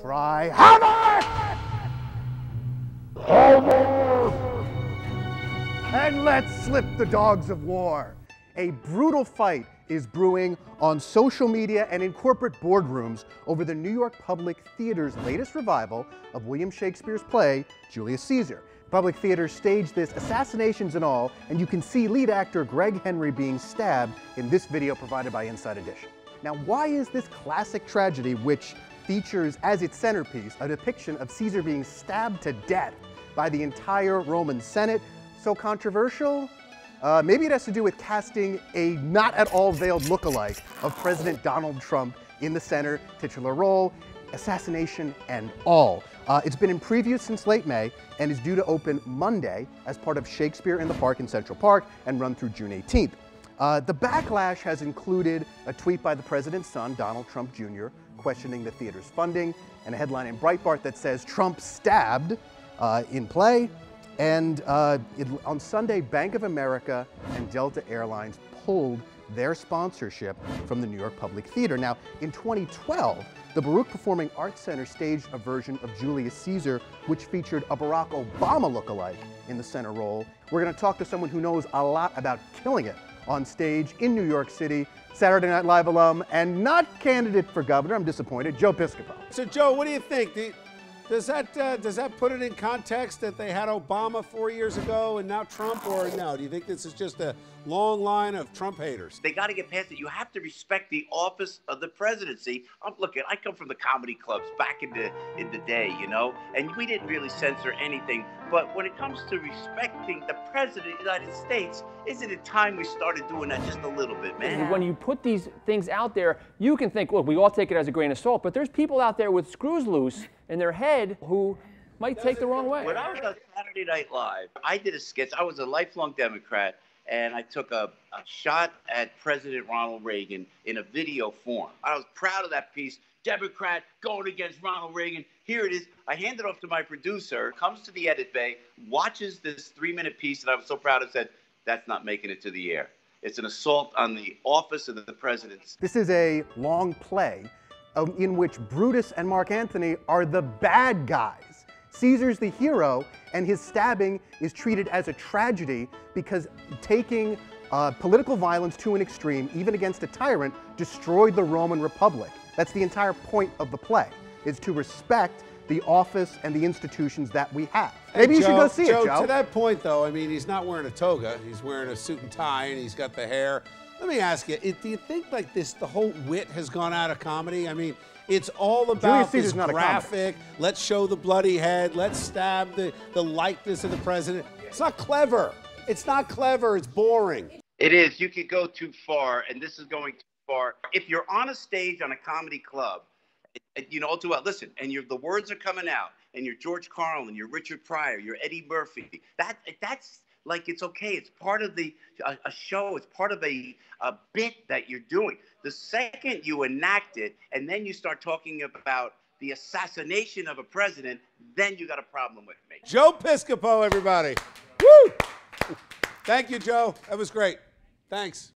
cry, "Hammer! Hammer!" And let's slip the dogs of war. A brutal fight is brewing on social media and in corporate boardrooms over the New York Public Theater's latest revival of William Shakespeare's play, Julius Caesar. Public Theater staged this, assassinations and all, and you can see lead actor Gregg Henry being stabbed in this video provided by Inside Edition. Now, why is this classic tragedy, which features as its centerpiece a depiction of Caesar being stabbed to death by the entire Roman Senate, so controversial? Maybe it has to do with casting a not at all veiled lookalike of President Donald Trump in the center titular role, assassination and all. It's been in preview since late May and is due to open Monday as part of Shakespeare in the Park in Central Park and run through June 18th. The backlash has included a tweet by the president's son, Donald Trump Jr., questioning the theater's funding, and a headline in Breitbart that says, "Trump stabbed in play." And on Sunday, Bank of America and Delta Airlines pulled their sponsorship from the New York Public Theater. Now, in 2012, the Baruch Performing Arts Center staged a version of Julius Caesar, which featured a Barack Obama lookalike in the center role. We're going to talk to someone who knows a lot about killing it on stage in New York City, Saturday Night Live alum, and not candidate for governor, I'm disappointed, Joe Piscopo. So, Joe, what do you think? Does that put it in context that they had Obama 4 years ago and now Trump, or no? Do you think this is just a long line of Trump haters? They got to get past it. You have to respect the office of the presidency. I come from the comedy clubs back in the day, you know, and we didn't really censor anything. But when it comes to respecting the president of the United States, isn't it time we started doing that just a little bit, man? When you put these things out there, you can think, well, we all take it as a grain of salt, but there's people out there with screws loose in their head who might take the wrong way. When I was on Saturday Night Live, I did a sketch. I was a lifelong Democrat, and I took a shot at President Ronald Reagan in a video form. I was proud of that piece. Democrat going against Ronald Reagan. Here it is. I hand it off to my producer, comes to the edit bay, watches this 3-minute piece that I was so proud of, said, "That's not making it to the air. It's an assault on the office of the presidents." This is a long play in which Brutus and Mark Anthony are the bad guys. Caesar's the hero, and his stabbing is treated as a tragedy because taking political violence to an extreme, even against a tyrant, destroyed the Roman Republic. That's the entire point of the play, is to respect the office and the institutions that we have. Maybe you should go see it, Joe. To that point, though, I mean, he's not wearing a toga. He's wearing a suit and tie, and he's got the hair. Let me ask you, do you think like this, the whole wit has gone out of comedy? I mean, it's all about this graphic, let's show the bloody head, let's stab the likeness of the president. It's not clever. It's not clever. It's boring. It is. You could go too far, and this is going too far. If you're on a stage on a comedy club, you know, too well, listen, and the words are coming out, and you're George Carlin, you're Richard Pryor, you're Eddie Murphy. That's... like, it's okay. It's part of a show. It's part of a bit that you're doing. The second you enact it, and then you start talking about the assassination of a president, then you got a problem with me. Joe Piscopo, everybody. Woo! Thank you, Joe. That was great. Thanks.